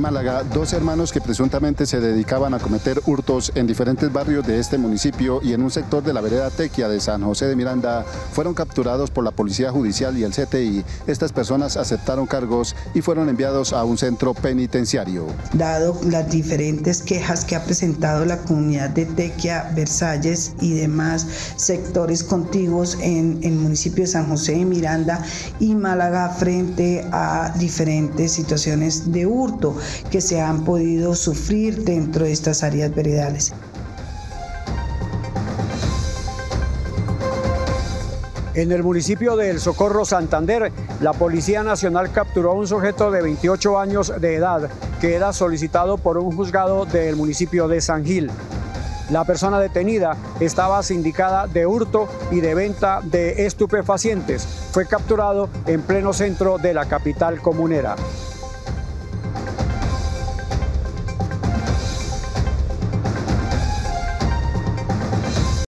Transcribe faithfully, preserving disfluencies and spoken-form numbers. en Málaga dos hermanos que presuntamente se dedicaban a cometer hurtos en diferentes barrios de este municipio y en un sector de la vereda Tequia de San José de Miranda fueron capturados por la Policía Judicial y el C T I. Estas personas aceptaron cargos y fueron enviados a un centro penitenciario. Dado las diferentes quejas que ha presentado la comunidad de Tequia, Versalles y demás sectores contiguos en el municipio de San José de Miranda y Málaga frente a diferentes situaciones de hurto que se han podido sufrir dentro de estas áreas veredales. En el municipio de El Socorro, Santander, la Policía Nacional capturó a un sujeto de veintiocho años de edad que era solicitado por un juzgado del municipio de San Gil. La persona detenida estaba sindicada de hurto y de venta de estupefacientes. Fue capturado en pleno centro de la capital comunera.